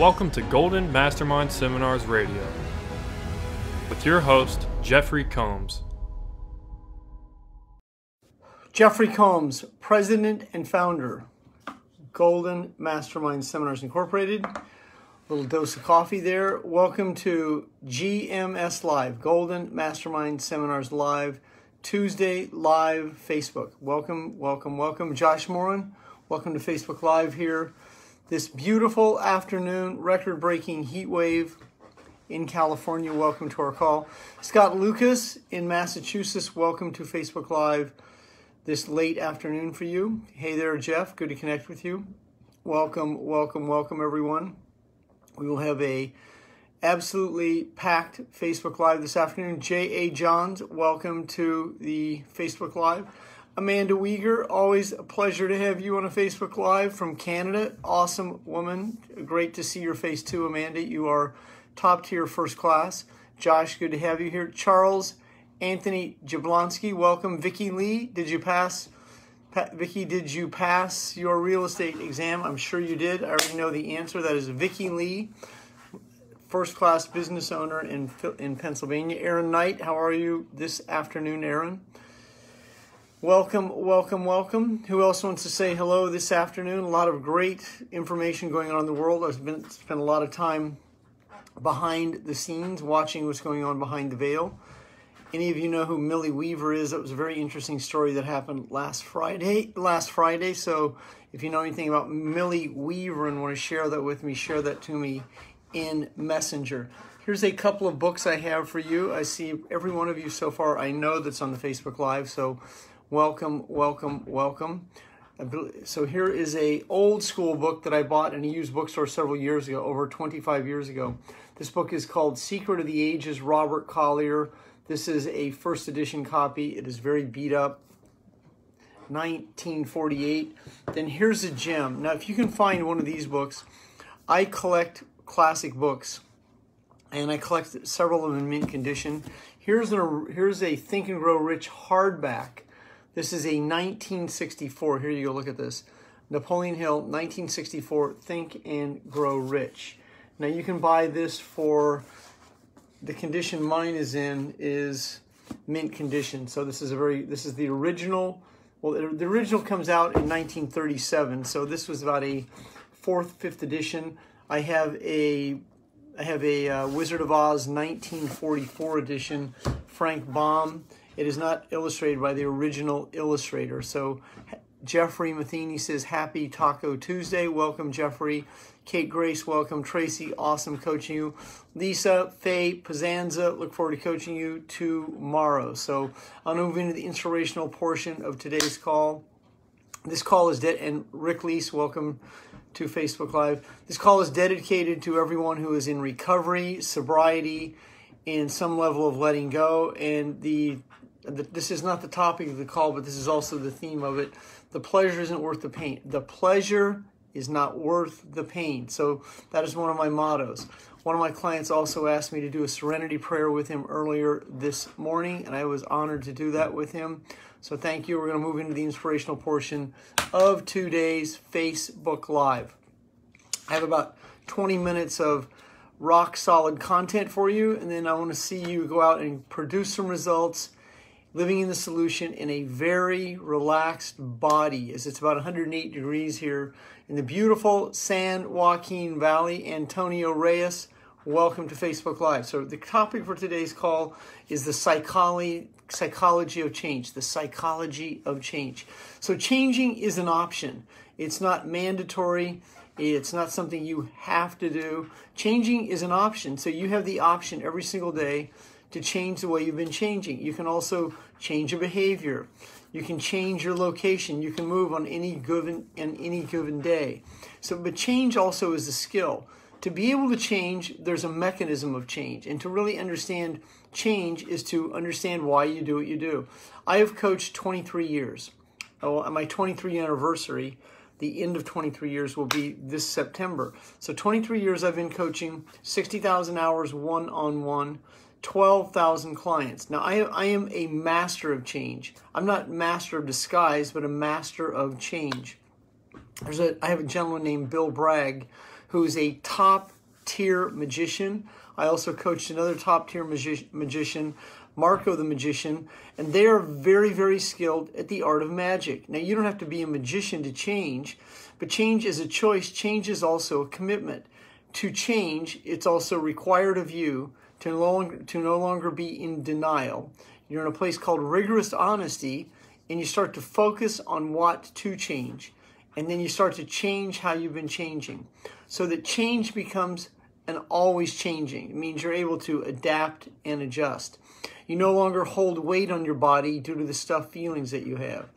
Welcome to Golden Mastermind Seminars Radio with your host, Jeffrey Combs. Jeffrey Combs, President and Founder, Golden Mastermind Seminars Incorporated. A little dose of coffee there. Welcome to GMS Live, Golden Mastermind Seminars Live, Tuesday Live Facebook. Welcome, welcome, welcome. Josh Moran, welcome to Facebook Live here. This beautiful afternoon, record-breaking heat wave in California. Welcome to our call. Scott Lucas in Massachusetts, welcome to Facebook Live this late afternoon for you. Hey there, Jeff. Good to connect with you. Welcome, welcome, welcome, everyone. We will have a absolutely packed Facebook Live this afternoon. J.A. Johns, welcome to the Facebook Live. Amanda Wieger, always a pleasure to have you on a Facebook Live from Canada. Awesome woman. Great to see your face too, Amanda. You are top tier, first class. Josh, good to have you here. Charles Anthony Jablonski, welcome. Vicki Lee, did you pass your real estate exam? I'm sure you did. I already know the answer. That is Vicki Lee, first class business owner in Pennsylvania. Aaron Knight, how are you this afternoon, Aaron? Welcome, welcome, welcome. Who else wants to say hello this afternoon? A lot of great information going on in the world. I've spent a lot of time behind the scenes watching what's going on behind the veil. Any of you know who Millie Weaver is? That was a very interesting story that happened last Friday. So if you know anything about Millie Weaver and want to share that with me, share that to me in Messenger. Here's a couple of books I have for you. I see every one of you so far I know that's on the Facebook Live, so welcome, welcome, welcome. So here is an old school book that I bought in a used bookstore several years ago, over 25 years ago. This book is called Secret of the Ages, Robert Collier. This is a first edition copy. It is very beat up, 1948. Then here's a gem. Now, if you can find one of these books, I collect classic books, and I collect several of them in mint condition. Here's a Think and Grow Rich hardback. This is a 1964, here you go, look at this. Napoleon Hill, 1964, Think and Grow Rich. Now you can buy this for, the condition mine is in is mint condition. So this is the original, well, the original comes out in 1937. So this was about a fourth, fifth edition. I have a Wizard of Oz 1944 edition, Frank Baum. It is not illustrated by the original illustrator. So Jeffrey Matheny says, happy Taco Tuesday. Welcome, Jeffrey. Kate Grace, welcome. Tracy, awesome coaching you. Lisa Faye Pazanza, look forward to coaching you tomorrow. So I'll move into the inspirational portion of today's call. This call is dead, and Rick Lee, welcome to Facebook Live. This call is dedicated to everyone who is in recovery, sobriety, and some level of letting go. And this is not the topic of the call, but this is also the theme of it. The pleasure isn't worth the pain. The pleasure is not worth the pain. So that is one of my mottos. One of my clients also asked me to do a serenity prayer with him earlier this morning, and I was honored to do that with him. So thank you. We're going to move into the inspirational portion of today's Facebook Live. I have about 20 minutes of rock solid content for you, and then I want to see you go out and produce some results, living in the solution in a very relaxed body, as it's about 108 degrees here in the beautiful San Joaquin Valley. Antonio Reyes, welcome to Facebook Live. So the topic for today's call is the psychology of change, the psychology of change. So changing is an option. It's not mandatory. It's not something you have to do. Changing is an option. So you have the option every single day to change the way you've been changing. You can also change your behavior. You can change your location. You can move on any given day. So, but change also is a skill. To be able to change, there's a mechanism of change. And to really understand change is to understand why you do what you do. I have coached 23 years. Oh, on my 23rd anniversary, the end of 23 years will be this September. So 23 years I've been coaching, 60,000 hours one-on-one, 12,000 clients. Now, I am a master of change. I'm not master of disguise, but a master of change. I have a gentleman named Bill Bragg who's a top-tier magician. I also coached another top-tier magician, Marco the Magician, and they are very, very skilled at the art of magic. Now, you don't have to be a magician to change, but change is a choice. Change is also a commitment. To change, it's also required of you to no longer be in denial. You're in a place called rigorous honesty, and you start to focus on what to change. And then you start to change how you've been changing. So that change becomes an always changing. It means you're able to adapt and adjust. You no longer hold weight on your body due to the stuffed feelings that you have.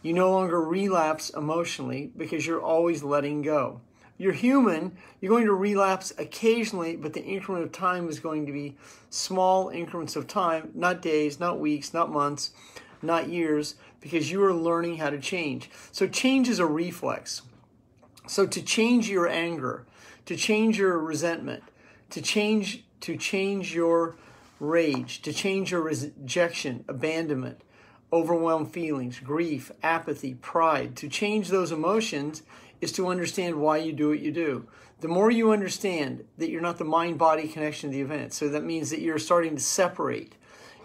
You no longer relapse emotionally because you're always letting go. You're human. You're going to relapse occasionally, but the increment of time is going to be small increments of time, not days, not weeks, not months, not years, because you are learning how to change. So change is a reflex. So to change your anger, to change your resentment, to change your rage, to change your rejection, abandonment, overwhelmed feelings, grief, apathy, pride, to change those emotions is to understand why you do what you do. The more you understand that you're not the mind-body connection to the event, so that means that you're starting to separate.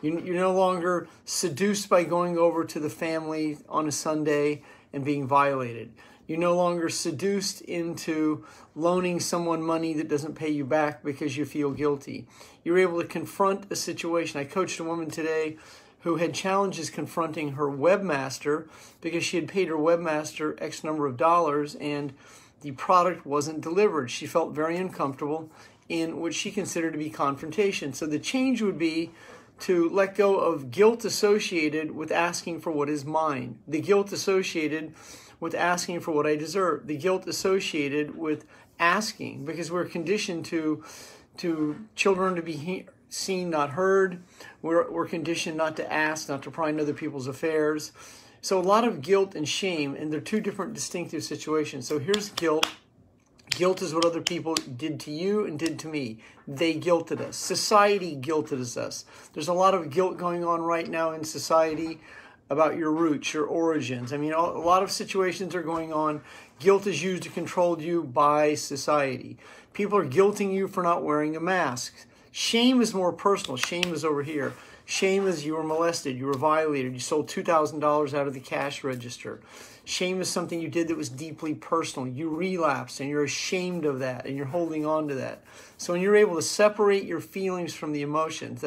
You're no longer seduced by going over to the family on a Sunday and being violated. You're no longer seduced into loaning someone money that doesn't pay you back because you feel guilty. You're able to confront a situation. I coached a woman today who had challenges confronting her webmaster because she had paid her webmaster X number of dollars and the product wasn't delivered. She felt very uncomfortable in what she considered to be confrontation. So the change would be to let go of guilt associated with asking for what is mine, the guilt associated with asking for what I deserve, the guilt associated with asking, because we're conditioned to children to be seen, not heard. We're conditioned not to ask, not to pry into other people's affairs. So a lot of guilt and shame, and they're two different distinctive situations. So here's guilt. Guilt is what other people did to you and did to me. They guilted us. Society guilted us. There's a lot of guilt going on right now in society about your roots, your origins. I mean, a lot of situations are going on. Guilt is used to control you by society. People are guilting you for not wearing a mask. Shame is more personal. Shame is over here. Shame is you were molested, you were violated, you sold $2,000 out of the cash register. Shame is something you did that was deeply personal. You relapsed and you're ashamed of that and you're holding on to that. So when you're able to separate your feelings from the emotions,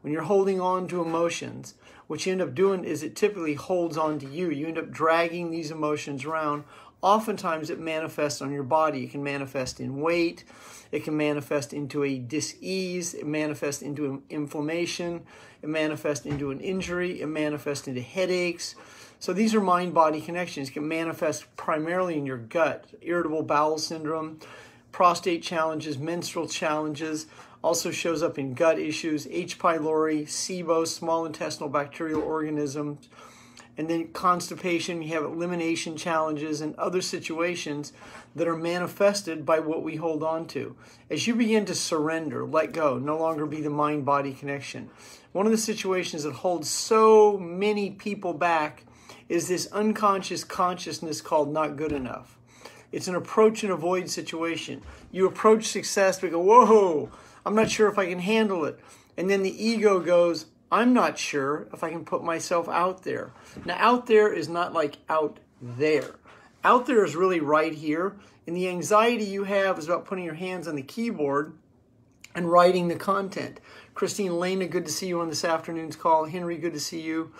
when you're holding on to emotions, what you end up doing is it typically holds on to you. You end up dragging these emotions around. Oftentimes it manifests on your body. It can manifest in weight. It can manifest into a dis-ease. It manifests into an inflammation. It manifests into an injury. It manifests into headaches. So these are mind-body connections. It can manifest primarily in your gut, irritable bowel syndrome, prostate challenges, menstrual challenges. Also shows up in gut issues, H. pylori, SIBO, small intestinal bacterial organisms, and then constipation. You have elimination challenges and other situations that are manifested by what we hold on to. As you begin to surrender, let go, no longer be the mind-body connection. One of the situations that holds so many people back is this unconscious consciousness called not good enough. It's an approach and avoid situation. You approach success, we go, whoa, I'm not sure if I can handle it. And then the ego goes, I'm not sure if I can put myself out there. Now, out there is not like out there. Out there is really right here. And the anxiety you have is about putting your hands on the keyboard and writing the content. Christine Elena, good to see you on this afternoon's call. Henry, good to see you.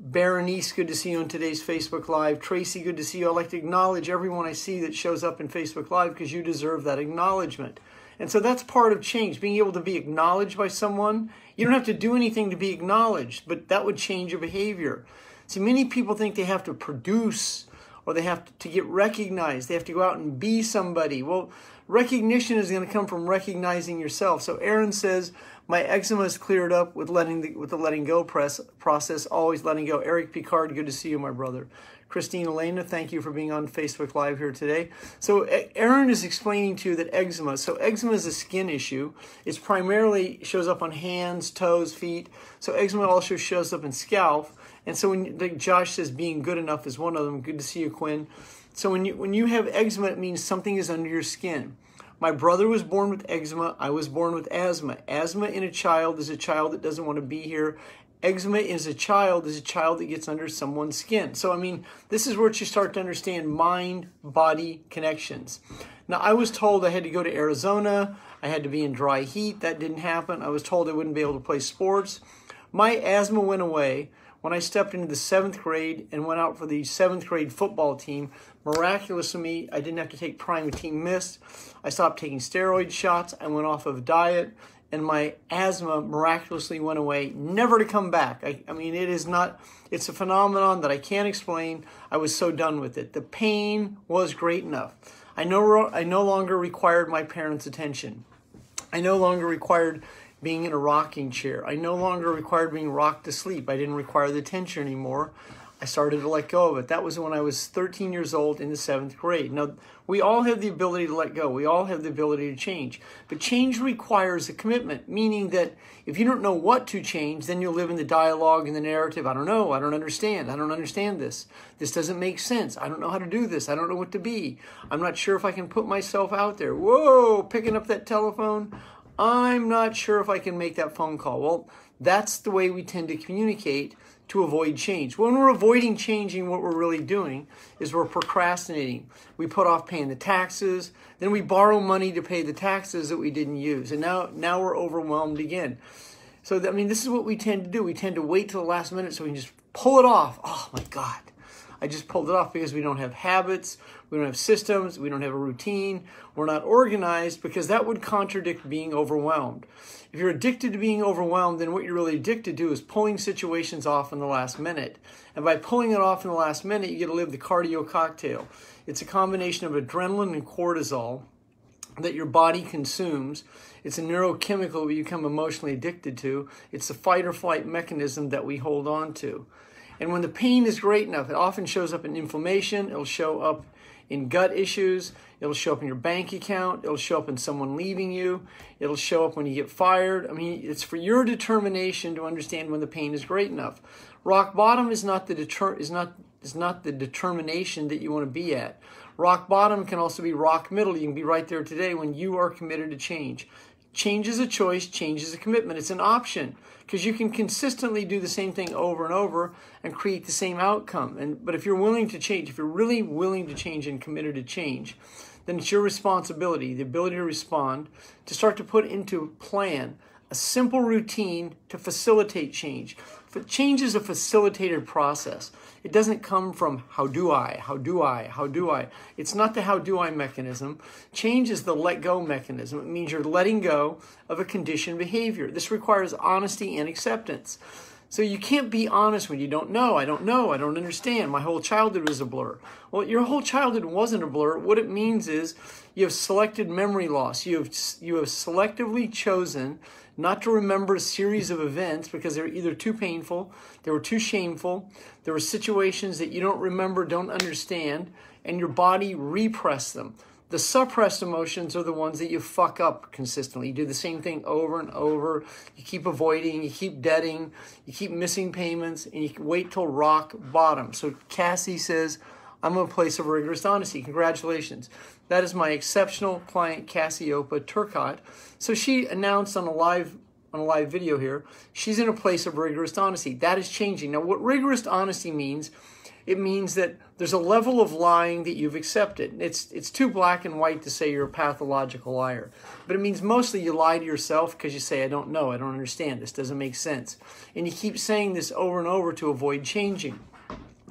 Berenice, good to see you on today's Facebook Live. Tracy, good to see you. I'd like to acknowledge everyone I see that shows up in Facebook Live because you deserve that acknowledgement. And so that's part of change, being able to be acknowledged by someone. You don't have to do anything to be acknowledged, but that would change your behavior. See, many people think they have to produce or they have to get recognized. They have to go out and be somebody. Well, recognition is going to come from recognizing yourself. So Aaron says, my eczema is cleared up with the letting go process, always letting go. Eric Picard, good to see you, my brother. Christine Elena, thank you for being on Facebook Live here today. So Aaron is explaining to you that eczema, so eczema is a skin issue. It's primarily shows up on hands, toes, feet. So eczema also shows up in scalp. And so when Josh says being good enough is one of them. Good to see you, Quinn. So when you have eczema, it means something is under your skin. My brother was born with eczema. I was born with asthma. Asthma in a child is a child that doesn't want to be here. Eczema is a child that gets under someone's skin. So, I mean, this is where you start to understand mind-body connections. Now, I was told I had to go to Arizona. I had to be in dry heat. That didn't happen. I was told I wouldn't be able to play sports. My asthma went away when I stepped into the 7th grade and went out for the 7th grade football team. Miraculous to me, I didn't have to take Primatene Mist. I stopped taking steroid shots. I went off of diet. And my asthma miraculously went away, never to come back. I mean, it is not, it's a phenomenon that I can't explain. I was so done with it. The pain was great enough. I no longer required my parents' attention. I no longer required being in a rocking chair. I no longer required being rocked to sleep. I didn't require the attention anymore. I started to let go of it. That was when I was 13 years old in the 7th grade. Now, we all have the ability to let go. We all have the ability to change. But change requires a commitment, meaning that if you don't know what to change, then you'll live in the dialogue and the narrative. I don't know. I don't understand. I don't understand this. This doesn't make sense. I don't know how to do this. I don't know what to be. I'm not sure if I can put myself out there. Whoa, picking up that telephone. I'm not sure if I can make that phone call. Well, that's the way we tend to communicate to avoid change. When we're avoiding changing, what we're really doing is we're procrastinating. We put off paying the taxes, then we borrow money to pay the taxes that we didn't use, and now we're overwhelmed again. So, I mean, this is what we tend to do. We tend to wait till the last minute so we can just pull it off. Oh, my God. I just pulled it off because we don't have habits, we don't have systems, we don't have a routine, we're not organized, because that would contradict being overwhelmed. If you're addicted to being overwhelmed, then what you're really addicted to is pulling situations off in the last minute. And by pulling it off in the last minute, you get to live the cardio cocktail. It's a combination of adrenaline and cortisol that your body consumes. It's a neurochemical we become emotionally addicted to. It's the fight or flight mechanism that we hold on to. And when the pain is great enough, it often shows up in inflammation, it'll show up in gut issues, it'll show up in your bank account, it'll show up in someone leaving you, it'll show up when you get fired. I mean, it's for your determination to understand when the pain is great enough. Rock bottom is not the determination that you want to be at. Rock bottom can also be rock middle. You can be right there today when you are committed to change. Change is a choice, change is a commitment. It's an option, because you can consistently do the same thing over and over and create the same outcome. But if you're willing to change, if you're really willing to change and committed to change, then it's your responsibility, the ability to respond, to start to put into a plan, a simple routine to facilitate change. Change is a facilitated process. It doesn't come from how do I. It's not the how do I mechanism. Change is the let go mechanism. It means you're letting go of a conditioned behavior. This requires honesty and acceptance. So you can't be honest when you don't know. I don't know. I don't understand. My whole childhood was a blur. Well, your whole childhood wasn't a blur. What it means is you have selected memory loss. You have selectively chosen not to remember a series of events because they were either too painful, they were too shameful, there were situations that you don't remember, don't understand, and your body repressed them. The suppressed emotions are the ones that you fuck up consistently. You do the same thing over and over. You keep avoiding, you keep debting, you keep missing payments, and you wait till rock bottom. So Cassie says, I'm in a place of rigorous honesty. Congratulations. That is my exceptional client, Cassiope Turcotte. So she announced on a live video here, she's in a place of rigorous honesty. That is changing. Now, what rigorous honesty means, it means that there's a level of lying that you've accepted. It's too black and white to say you're a pathological liar. But it means mostly you lie to yourself because you say, I don't know, I don't understand, this doesn't make sense. And you keep saying this over and over to avoid changing.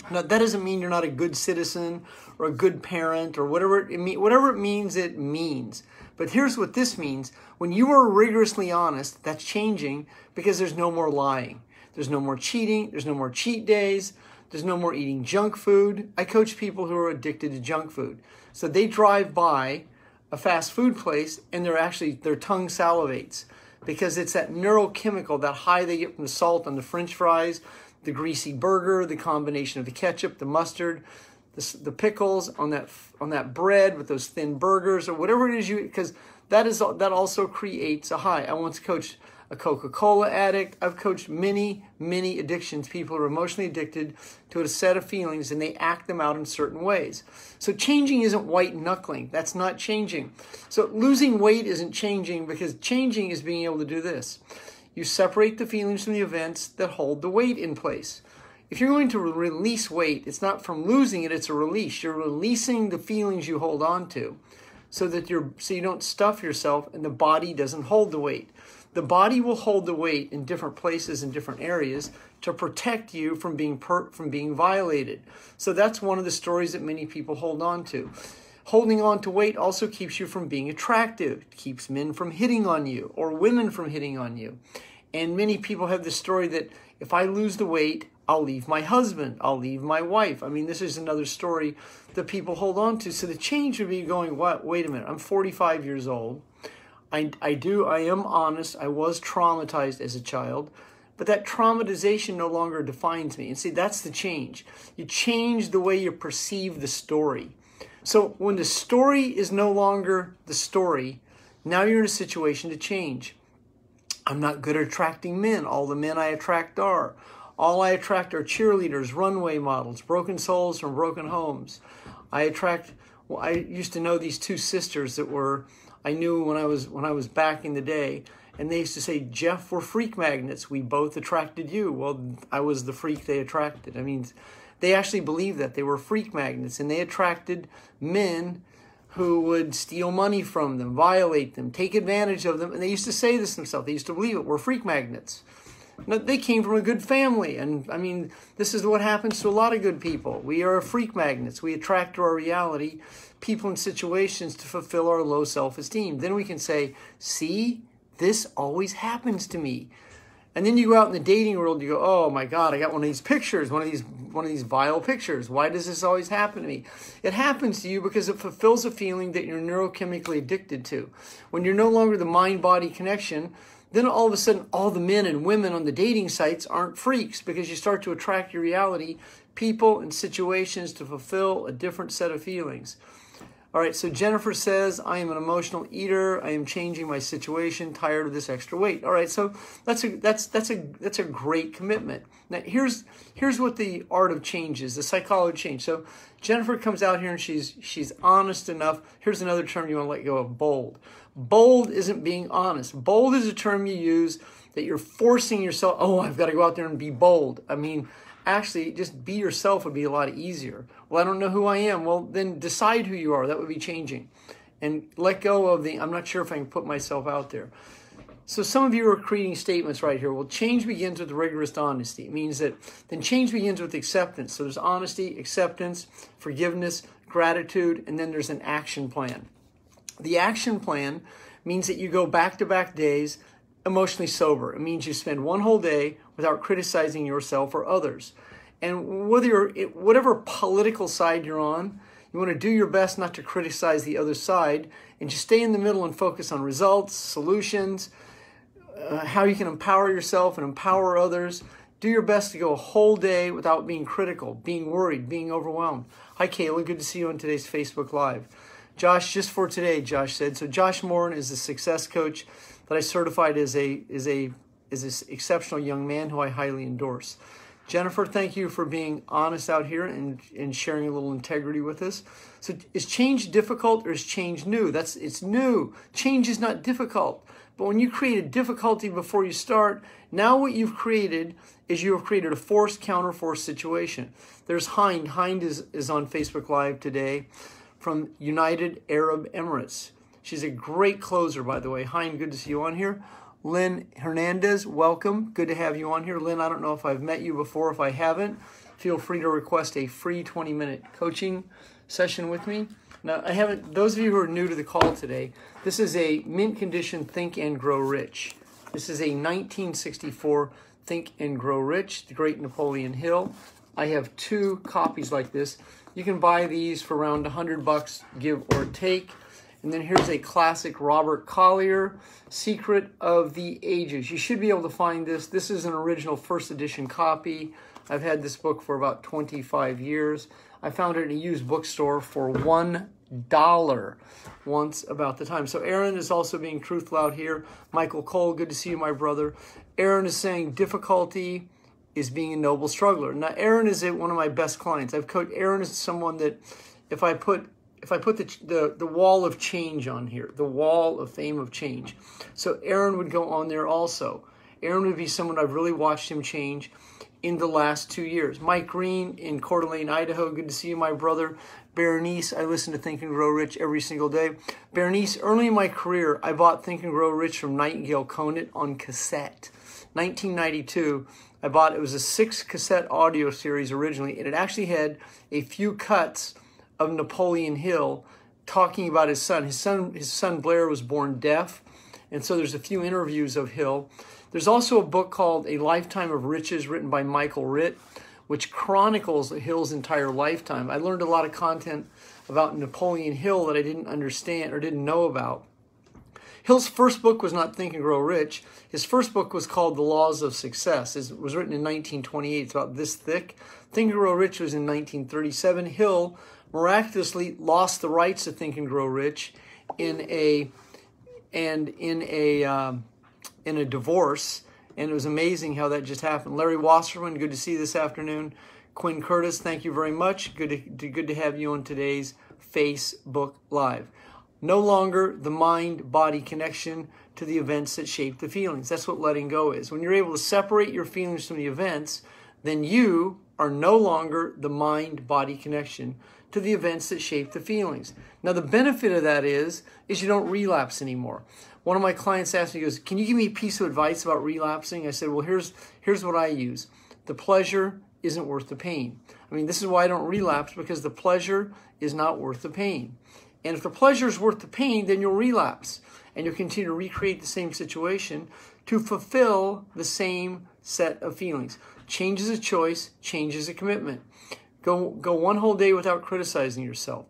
Now, that doesn't mean you're not a good citizen or a good parent or whatever it means. But here's what this means. When you are rigorously honest, that's changing because there's no more lying. There's no more cheating. There's no more cheat days. There's no more eating junk food. I coach people who are addicted to junk food. So they drive by a fast food place and their tongue salivates because it's that neurochemical, that high they get from the salt on the French fries, the greasy burger, the combination of the ketchup, the mustard, the pickles on that bread with those thin burgers or whatever it is, because that also creates a high. I once coached a Coca-Cola addict. I've coached many, many addictions. People are emotionally addicted to a set of feelings and they act them out in certain ways. So changing isn't white knuckling. That's not changing. So losing weight isn't changing, because changing is being able to do this. You separate the feelings from the events that hold the weight in place. If you're going to release weight, it's not from losing it, it's a release. You're releasing the feelings you hold on to so you don't stuff yourself and the body doesn't hold the weight. The body will hold the weight in different places and different areas to protect you from being violated. So that's one of the stories that many people hold on to. Holding on to weight also keeps you from being attractive. It keeps men from hitting on you or women from hitting on you. And many people have the story that if I lose the weight, I'll leave my husband, I'll leave my wife. I mean, this is another story that people hold on to. So the change would be going, what? Wait a minute, I'm 45 years old. I am honest, I was traumatized as a child, but that traumatization no longer defines me. And see, that's the change. You change the way you perceive the story. So when the story is no longer the story, now you're in a situation to change. I'm not good at attracting men. All the men I attract are. All I attract are cheerleaders, runway models, broken souls from broken homes. I used to know these two sisters that I knew when I was back in the day, and they used to say, "Jeff, we're freak magnets. We both attracted you." Well, I was the freak they attracted. I mean, they actually believed that they were freak magnets, and they attracted men who would steal money from them, violate them, take advantage of them, and they used to say this themselves. They used to believe it. We're freak magnets. No, they came from a good family, and I mean, this is what happens to a lot of good people. We are freak magnets. We attract to our reality people and situations to fulfill our low self-esteem. Then we can say, see, this always happens to me. And then you go out in the dating world, you go, oh my God, I got one of these pictures, one of these vile pictures. Why does this always happen to me? It happens to you because it fulfills a feeling that you're neurochemically addicted to. When you're no longer the mind-body connection, then all of a sudden, all the men and women on the dating sites aren't freaks, because you start to attract your reality, people and situations to fulfill a different set of feelings. All right, so Jennifer says, I am an emotional eater. I am changing my situation, tired of this extra weight. All right, so that's a great commitment. Now, here's what the art of change is, the psychology of change. So Jennifer comes out here and she's honest enough. Here's another term you want to let go of, bold. Bold isn't being honest. Bold is a term you use that you're forcing yourself, oh, I've got to go out there and be bold. I mean, actually, just be yourself would be a lot easier. Well, I don't know who I am. Well, then decide who you are. That would be changing. And let go of the, I'm not sure if I can put myself out there. So some of you are creating statements right here. Well, change begins with rigorous honesty. It means that then change begins with acceptance. So there's honesty, acceptance, forgiveness, gratitude, and then there's an action plan. The action plan means that you go back-to-back days emotionally sober. It means you spend one whole day without criticizing yourself or others. And whether you're, whatever political side you're on, you want to do your best not to criticize the other side and just stay in the middle and focus on results, solutions, how you can empower yourself and empower others. Do your best to go a whole day without being critical, being worried, being overwhelmed. Hi, Kayla. Good to see you on today's Facebook Live. Josh, just for today, Josh said. So Josh Moran is a success coach that I certified as an exceptional young man who I highly endorse. Jennifer, thank you for being honest out here and sharing a little integrity with us. So is change difficult or is change new? It's new. Change is not difficult. But when you create a difficulty before you start, now what you've created is you have created a forced counter-force situation. There's Hind. Hind is on Facebook Live today, from United Arab Emirates. She's a great closer, by the way. Hind, good to see you on here. Lynn Hernandez, welcome. Good to have you on here. Lynn, I don't know if I've met you before. If I haven't, feel free to request a free 20-minute coaching session with me. Now, I haven't, those of you who are new to the call today, this is a mint condition Think and Grow Rich. This is a 1964 Think and Grow Rich, the great Napoleon Hill. I have two copies like this. You can buy these for around $100, give or take. And then here's a classic Robert Collier, Secret of the Ages. You should be able to find this. This is an original first edition copy. I've had this book for about 25 years. I found it in a used bookstore for $1 once about the time. So Aaron is also being truthful out here. Michael Cole, good to see you, my brother. Aaron is saying difficulty is being a noble struggler. Now, Aaron is one of my best clients. I've coached. Aaron is someone that if I put the wall of change on here, the wall of fame of change. So Aaron would go on there also. Aaron would be someone I've really watched him change in the last 2 years. Mike Green in Coeur d'Alene, Idaho. Good to see you, my brother. Berenice, I listen to Think and Grow Rich every single day. Berenice, early in my career, I bought Think and Grow Rich from Nightingale Conant on cassette. 1992, I bought, it was a 6-cassette audio series originally, and it actually had a few cuts of Napoleon Hill talking about his son. His son Blair was born deaf, and so there's a few interviews of Hill. There's also a book called A Lifetime of Riches written by Michael Ritt, which chronicles Hill's entire lifetime. I learned a lot of content about Napoleon Hill that I didn't understand or didn't know about. Hill's first book was not Think and Grow Rich. His first book was called The Laws of Success. It was written in 1928. It's about this thick. Think and Grow Rich was in 1937. Hill miraculously lost the rights to Think and Grow Rich in a divorce, and it was amazing how that just happened. Larry Wasserman, good to see you this afternoon. Quinn Curtis, thank you very much. Good to have you on today's Facebook Live. No longer the mind-body connection to the events that shape the feelings. That's what letting go is. When you're able to separate your feelings from the events, then you are no longer the mind-body connection to the events that shape the feelings. Now, the benefit of that is you don't relapse anymore. One of my clients asked me, he goes, can you give me a piece of advice about relapsing? I said, well, here's what I use. The pleasure isn't worth the pain. I mean, this is why I don't relapse, because the pleasure is not worth the pain. And if the pleasure is worth the pain, then you'll relapse, and you'll continue to recreate the same situation to fulfill the same set of feelings. Change is a choice, change is a commitment. Go one whole day without criticizing yourself.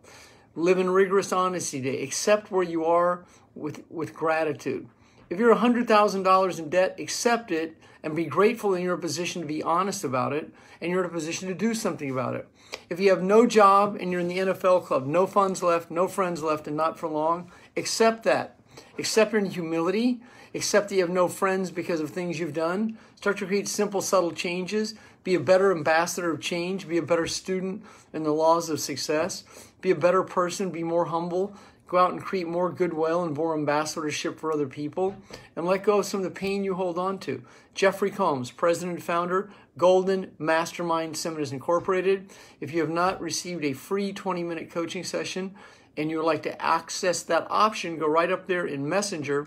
Live in rigorous honesty day. Accept where you are with gratitude. If you're $100,000 in debt, accept it and be grateful that you're in a position to be honest about it and you're in a position to do something about it. If you have no job and you're in the NFL club, no funds left, no friends left, and not for long, accept that. Accept your humility. Accept that you have no friends because of things you've done. Start to create simple, subtle changes. Be a better ambassador of change. Be a better student in the laws of success. Be a better person. Be more humble. Go out and create more goodwill and more ambassadorship for other people, and let go of some of the pain you hold on to. Jeffrey Combs, president and founder, Golden Mastermind Seminars Incorporated. If you have not received a free 20-minute coaching session and you would like to access that option, go right up there in Messenger,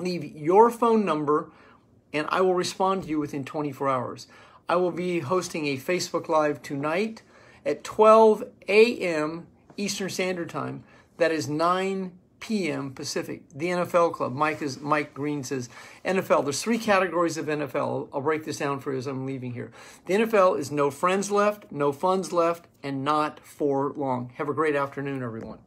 leave your phone number, and I will respond to you within 24 hours. I will be hosting a Facebook Live tonight at 12 a.m. Eastern Standard Time. That is 9 p.m. Pacific. The NFL Club. Mike Green says, NFL, there's three categories of NFL. I'll break this down for you as I'm leaving here. The NFL is no friends left, no funds left, and not for long. Have a great afternoon, everyone.